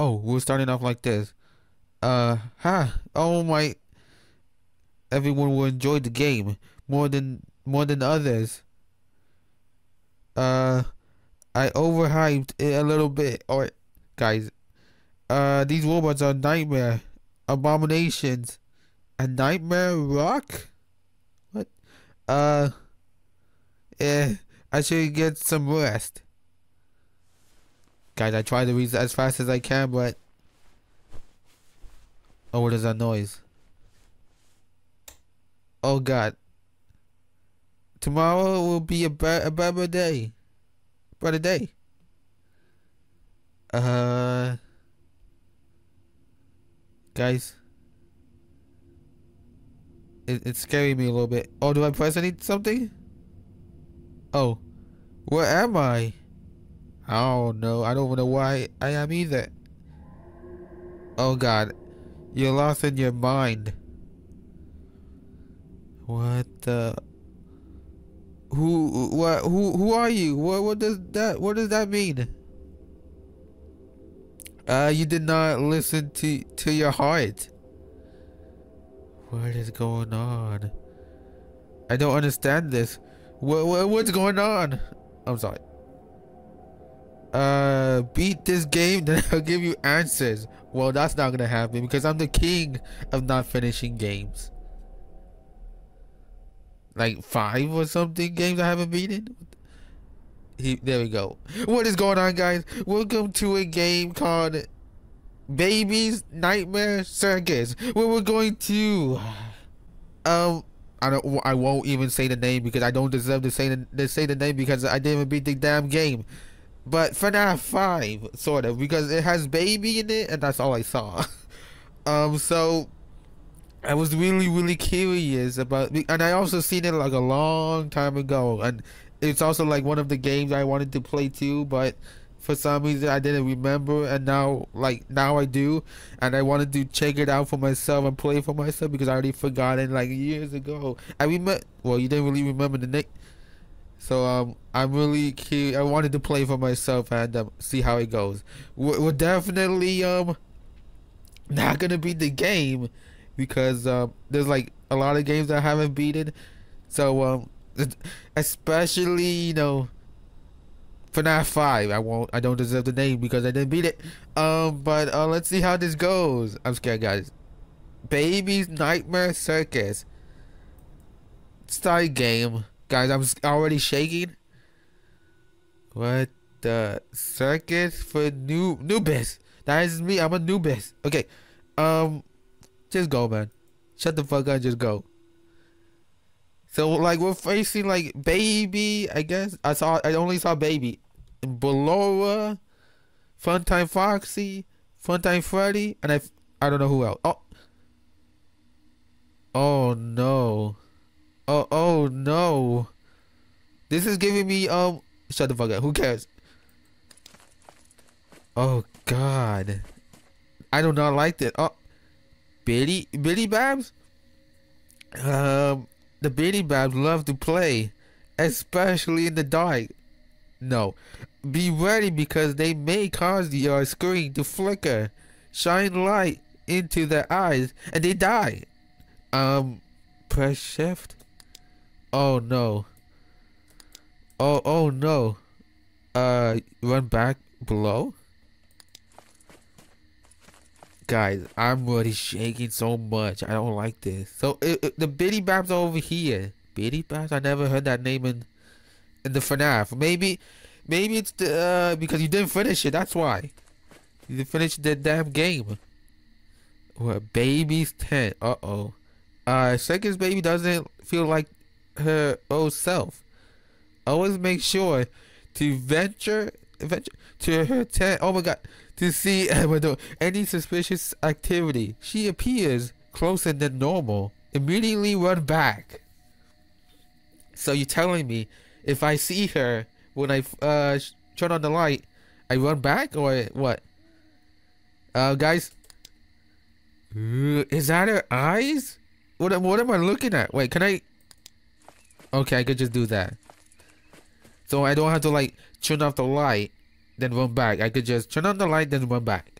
Oh, we're starting off like this. Oh my. Everyone will enjoy the game more than others. I overhyped it a little bit. Alright, guys. These robots are nightmare abominations. A nightmare rock? What? I should get some rest. Guys, I try to read as fast as I can, but oh, what is that noise? Oh God. Tomorrow will be a better day. Better day. Guys. It's scaring me a little bit. Oh, do I press something? Oh. Where am I? I don't know. I don't know why I am either. Oh God. You're lost in your mind. What the? Who? What? Who are you? What does that? What does that mean? You did not listen to your heart. What is going on? I don't understand this. What's going on? I'm sorry. Beat this game, then I'll give you answers. Well, that's not gonna happen because I'm the king of not finishing games. Like 5 or something games I haven't beaten. There we go. What is going on, guys? Welcome to a game called Baby's Nightmare Circus, where we're going to I won't even say the name because I don't deserve to say the name because I didn't beat the damn game. But FNAF 5 sort of, because it has baby in it and that's all I saw. So I was really curious about, and I also seen it like a long time ago, and it's also like one of the games I wanted to play too, but for some reason I didn't remember, and now I do, and I wanted to check it out for myself and play it for myself because I already forgot it like years ago. I remember, well, you didn't really remember the name, so I'm really curious. I wanted to play for myself and see how it goes. We're definitely not gonna beat the game, because there's like a lot of games I haven't beaten, so especially, you know, FNAF 5. I don't deserve the name because I didn't beat it. But let's see how this goes. I'm scared, guys. Baby's Nightmare Circus. Start game, guys. I'm already shaking. What the circus for Noobis? That is me. I'm a Noobis. Okay. Just go, man. Shut the fuck up and just go. So, like, we're facing, like, baby, I guess. I only saw baby. Ballora, Funtime Foxy, Funtime Freddy, and I don't know who else. Oh, no. Oh, no. This is giving me, shut the fuck up. Who cares? Oh, God. I do not like this. Oh. Bitty Babs? The Bitty Babs love to play, especially in the dark. No. Be ready because they may cause your screen to flicker, shine light into their eyes, and they die. Press shift? Oh no. Oh no. Run back below? Guys, I'm already shaking so much. I don't like this. So the Bitty Babs are over here. Bitty Babs? I never heard that name in the FNAF. Maybe it's the because you didn't finish it. That's why you didn't finish the damn game. What? Baby's tent. Uh-oh. Circus baby doesn't feel like her old self. Always make sure to venture to her tent. Oh my God. To see any suspicious activity, she appears closer than normal. Immediately run back. So you're telling me, if I see her when I turn on the light, I run back or what? Guys, is that her eyes? What am I looking at? Wait, can I? Okay, I could just do that. So I don't have to like turn off the light, then run back. I could just turn on the light, then run back.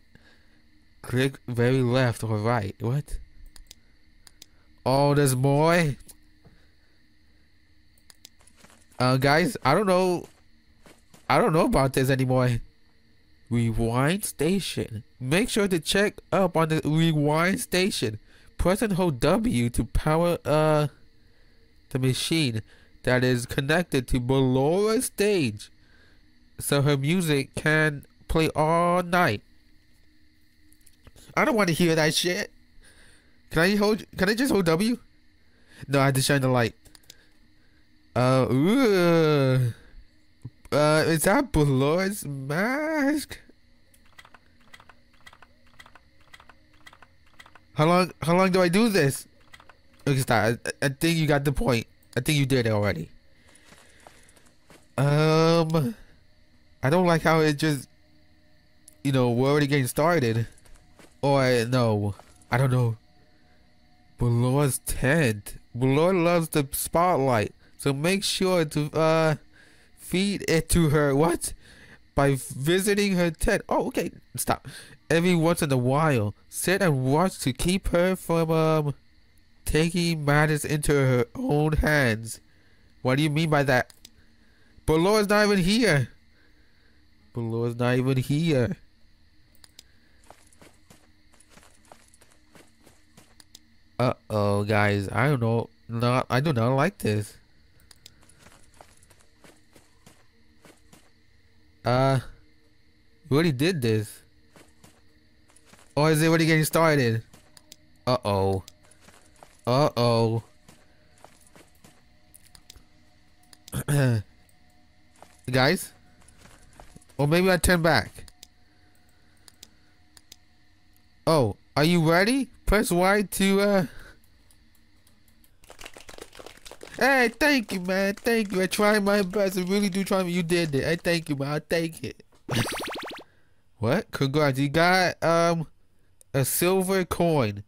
Click very left or right. What? Oh, this boy. Guys, I don't know about this anymore. Rewind station. Make sure to check up on the rewind station. Press and hold W to power the machine that is connected to Ballora's stage, so her music can play all night. I don't want to hear that shit. Can I just hold W? No, I had to shine the light. Is that Ballora's mask? How long do I do this? Okay, stop. I think you got the point. I think you did it already. I don't like how it just, you know, we're already getting started. Or no, I don't know. Ballora's tent. Ballora loves the spotlight, so make sure to feed it to her. What? By visiting her tent. Oh, okay. Stop. Every once in a while, sit and watch to keep her from taking matters into her own hands. What do you mean by that? Ballora's not even here. Ballora's not even here. Uh-oh, guys. I don't know. No, I do not like this. We already did this. Or is it already getting started? Uh-oh. Uh-oh. Guys? Or maybe I turn back. Oh, are you ready? Press Y to, Hey, thank you, man. Thank you. I tried my best. I really do try. You did it. I thank you, man. I'll take it. What? Congrats. You got, a silver coin.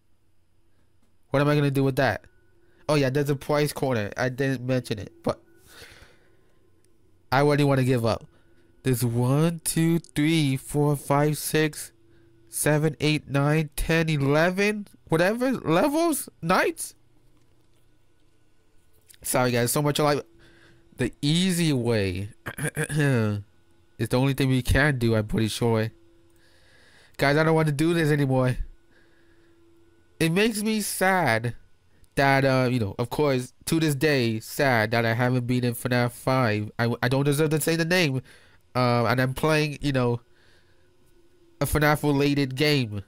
What am I gonna do with that? Oh, yeah, there's a prize corner. I didn't mention it, but I already want to give up. There's 1, 2, 3, 4, 5, 6, 7, 8, 9, 10, 11, whatever levels, nights. Sorry, guys, so much alive. The easy way is the only thing we can do, I'm pretty sure. Guys, I don't want to do this anymore. It makes me sad that, you know, of course, to this day, sad that I haven't been in FNAF 5. I don't deserve to say the name. And I'm playing, you know, a FNAF-related game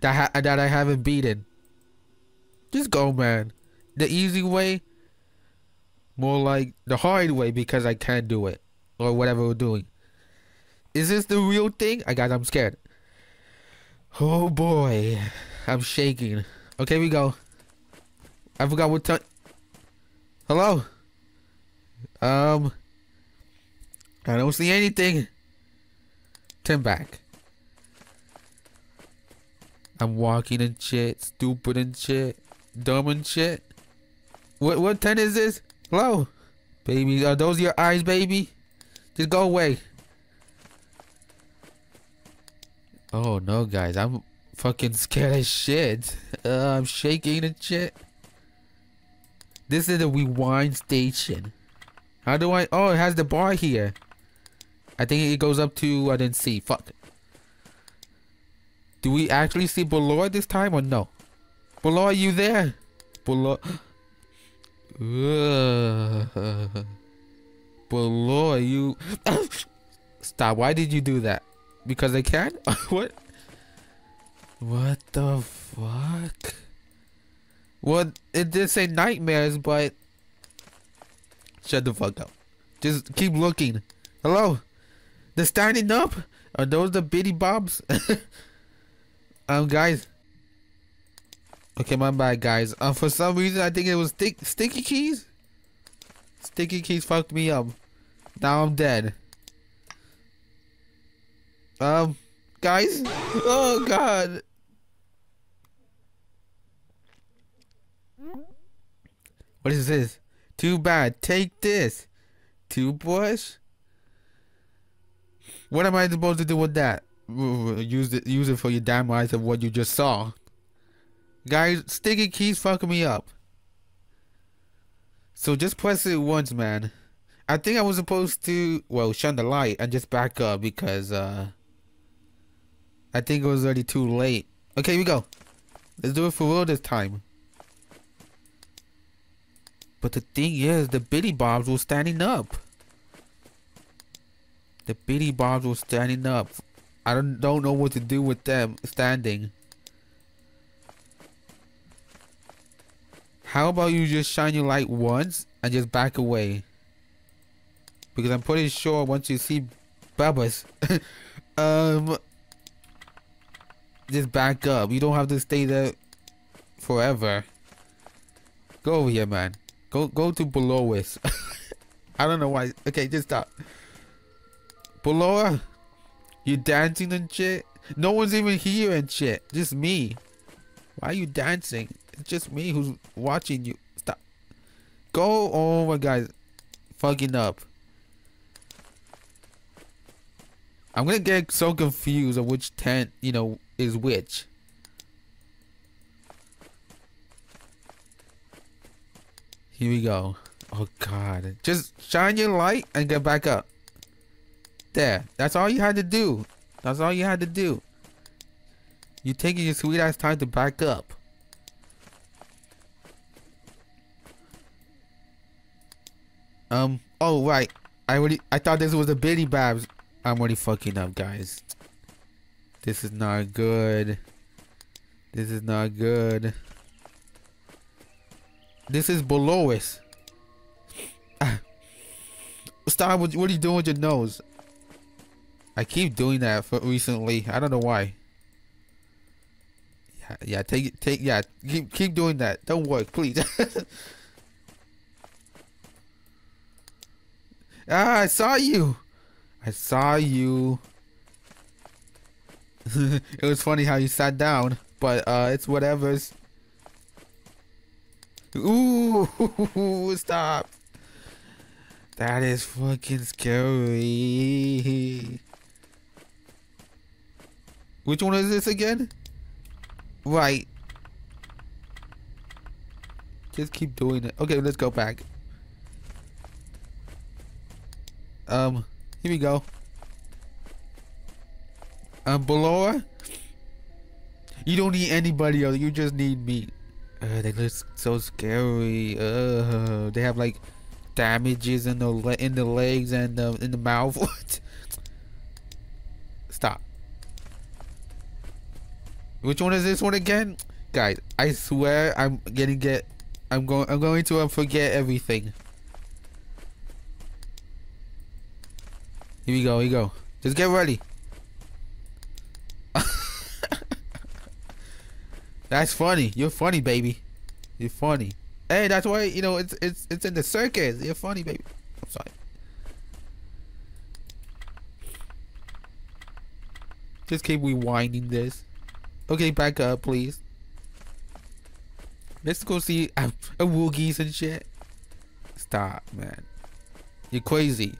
that I haven't beaten. Just go, man. The easy way, more like the hard way, because I can't do it. Or whatever we're doing. Is this the real thing? Guys, I'm scared. Oh, boy. I'm shaking. Okay, here we go. I forgot what time. Hello? I don't see anything. Turn back. I'm walking and shit. Stupid and shit. Dumb and shit. What tent is this? Hello? Baby, are those your eyes, baby? Just go away. Oh, no, guys. I'm fucking scared as shit. I'm shaking and shit. This is the rewind station. How do I? Oh, it has the bar here. I think it goes up to. I didn't see. Fuck. Do we actually see Ballora this time or no? Ballora, are you there? Ballora. Ballora, you. Stop. Why did you do that? Because I can? What? What the fuck? Well, it did say nightmares, but shut the fuck up. Just keep looking. Hello? They're standing up? Are those the Bitty Babs? Guys. Okay, my bad, guys. For some reason, I think it was sticky keys. Sticky keys fucked me up. Now I'm dead. Guys, oh god. What is this? Too bad. Take this. Toothbrush? What am I supposed to do with that? Use it for your damn eyes of what you just saw. Guys, sticky keys fucking me up. So just press it once, man. I think I was supposed to, well, shun the light and just back up because I think it was already too late. Okay, here we go. Let's do it for real this time. But the thing is, the Bitty Babs were standing up. The Bitty Babs were standing up. I don't know what to do with them standing. How about you just shine your light once and just back away? Because I'm pretty sure once you see Babas, just back up. You don't have to stay there forever. Go over here, man. Go to Ballora. I don't know why. Okay, just stop. Ballora, you dancing and shit? No one's even here and shit. Just me. Why are you dancing? It's just me who's watching you. Stop. Go. Oh my God. Fucking up. I'm going to get so confused of which tent, you know, is which. Here we go. Oh God. Just shine your light and get back up. There. That's all you had to do. That's all you had to do. You're taking your sweet ass time to back up. Oh right, I thought this was a Bitty Babs. I'm already fucking up, guys. This is not good. This is not good. This is Ballora. Stop, what are you doing with your nose? I keep doing that for recently. I don't know why. Yeah, keep doing that. Don't work, please. Ah, I saw you. I saw you. It was funny how you sat down, but it's whatever's. Ooh, stop. That is fucking scary. Which one is this again? Right. Just keep doing it. Okay, let's go back. Here we go. Ballora, you don't need anybody else. You just need me. They look so scary. They have like damages in the legs and in the mouth. What? Stop. Which one is this one again, guys? I swear I'm going to forget everything. Here we go, here we go. Just get ready. That's funny. You're funny, baby. You're funny. Hey, that's why, you know, it's in the circus. You're funny, baby. I'm sorry. Just keep rewinding this. Okay, back up, please. Let's go see a Woogie's and shit. Stop, man. You're crazy.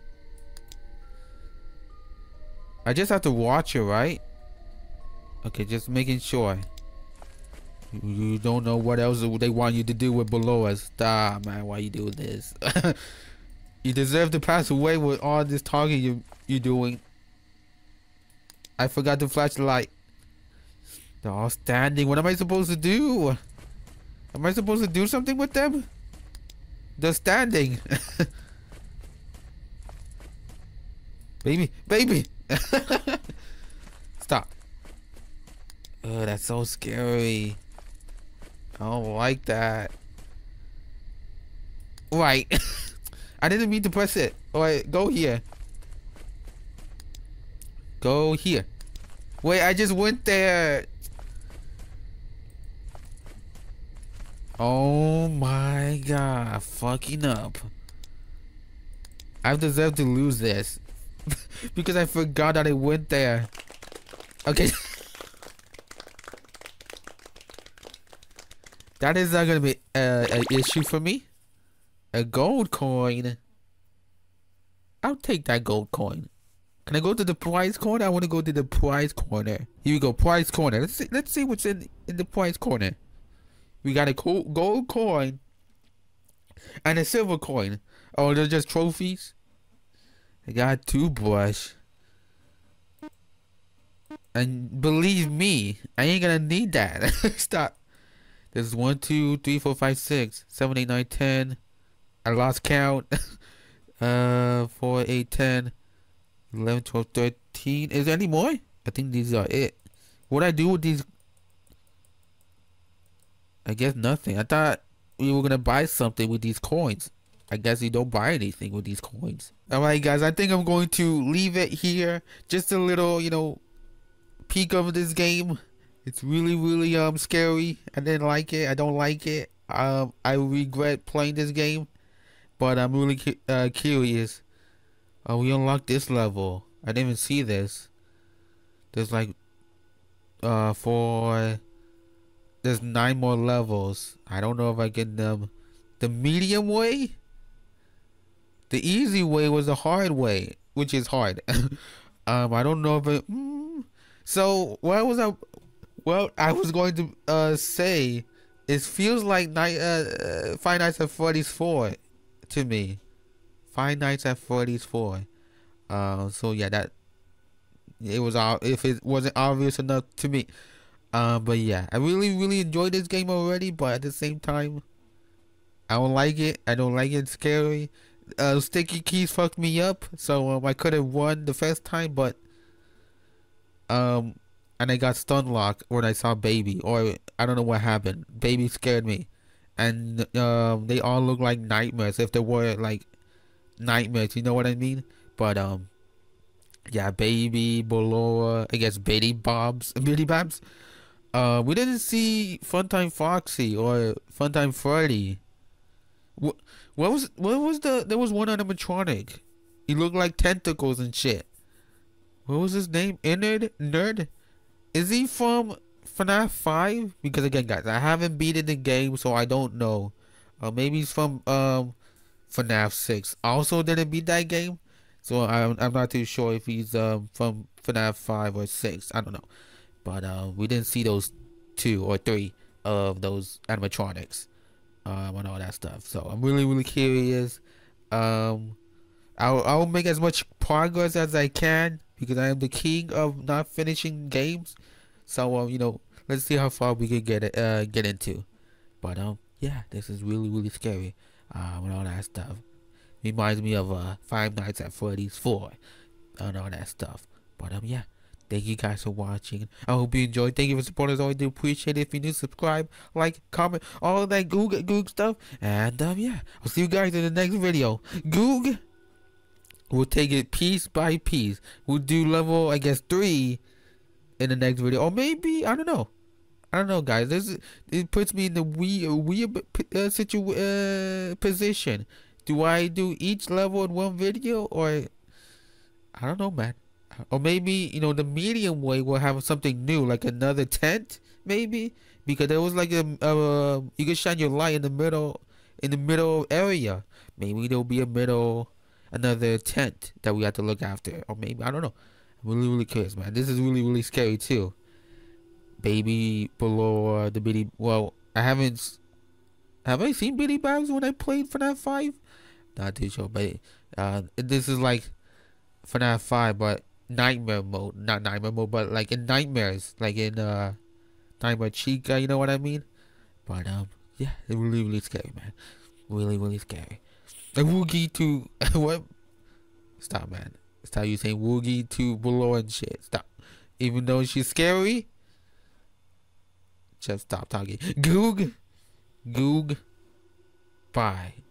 I just have to watch it, right? Okay, just making sure. You don't know what else they want you to do with Ballora. Stop, man. Why you do this? You deserve to pass away with all this talking you're doing. I forgot to flash the light. They're all standing. What am I supposed to do? Am I supposed to do something with them? They're standing. Baby, baby. Stop. Oh, that's so scary. I don't like that. Right. I didn't mean to press it. Alright, go here. Go here. Wait, I just went there. Oh my God. Fucking up. I deserve to lose this. Because I forgot that I went there. Okay. That is not gonna be an issue for me. A gold coin. I'll take that gold coin. Can I go to the prize corner? I want to go to the prize corner. Here we go, prize corner. Let's see what's in the prize corner. We got a gold coin and a silver coin. Oh, they're just trophies. I got a toothbrush. And believe me, I ain't gonna need that. Stop. There's 1, 2, 3, 4, 5, 6, 7, 8, 9, 10. I lost count. 4, 8, 10, 11, 12, 13. Is there any more? I think these are it. What do I do with these? I guess nothing. I thought we were gonna buy something with these coins. I guess you don't buy anything with these coins. Alright guys, I think I'm going to leave it here. Just a little, you know, peek of this game. It's really scary. I didn't like it. I don't like it. I regret playing this game, but I'm really curious. Oh, we unlocked this level. I didn't even see this. There's like there's 9 more levels. I don't know if I get them the medium way. The easy way was the hard way, which is hard. I don't know if it so what was I? Well, I was going to say, it feels like Five Nights at Freddy's 4 to me. Five Nights at Freddy's 4. So yeah, that it was if it wasn't obvious enough to me. But yeah, I really enjoyed this game already. But at the same time, I don't like it. I don't like it. It's scary. Sticky keys fucked me up. So I could have won the first time, but and I got stun locked when I saw Baby, or I don't know what happened. Baby scared me, and they all look like nightmares if they were like nightmares. You know what I mean? But yeah, Baby, Ballora, I guess Bitty Babs. We didn't see Funtime Foxy or Funtime Freddy. What was the? There was one animatronic. He looked like tentacles and shit. What was his name? Nerd? Is he from FNAF 5? Because again, guys, I haven't beaten the game, so I don't know. Maybe he's from FNAF 6. I also didn't beat that game, so I'm not too sure if he's from FNAF 5 or 6. I don't know. But we didn't see those 2 or 3 of those animatronics and all that stuff. So I'm really curious. I'll make as much progress as I can, because I am the king of not finishing games. So you know, let's see how far we can get into. But yeah, this is really scary and all that stuff. Reminds me of Five Nights at Freddy's 4 and all that stuff. But yeah, thank you guys for watching. I hope you enjoyed. Thank you for supporting us. I do appreciate it. If you do, subscribe, like, comment, all of that goog stuff. And yeah, I'll see you guys in the next video. Goog. We'll take it piece by piece. We'll do level, I guess, 3 in the next video. Or maybe, I don't know. I don't know, guys. It puts me in the weird position. Do I do each level in one video? Or, I don't know, man. Or maybe, you know, the medium way will have something new. Like another tent, maybe. Because there was like a you can shine your light in the middle. In the middle area. Maybe there'll be a middle... another tent that we have to look after, or maybe I don't know. I'm really curious, man. This is really scary too. Baby, below the Bitty. Well, I haven't. Have I seen Bitty Babs when I played FNAF 5? Not too sure, but this is like FNAF 5, but nightmare mode. Not nightmare mode, but like in nightmares, like in Nightmare Chica. You know what I mean? But yeah, it's really scary, man. Really scary. A woogie to what? Stop, man. Stop you saying woogie to below and shit. Stop. Even though she's scary, just stop talking. Goog. Goog. Bye.